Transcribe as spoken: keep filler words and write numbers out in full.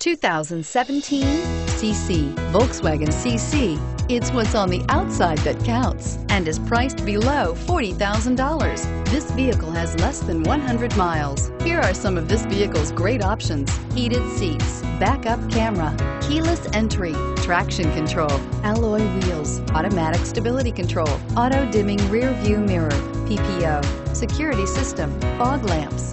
two thousand seventeen C C, Volkswagen C C. It's what's on the outside that counts and is priced below forty thousand dollars. This vehicle has less than one hundred miles. Here are some of this vehicle's great options: heated seats, backup camera, keyless entry, traction control, alloy wheels, automatic stability control, auto-dimming rear view mirror, P P O, security system, fog lamps,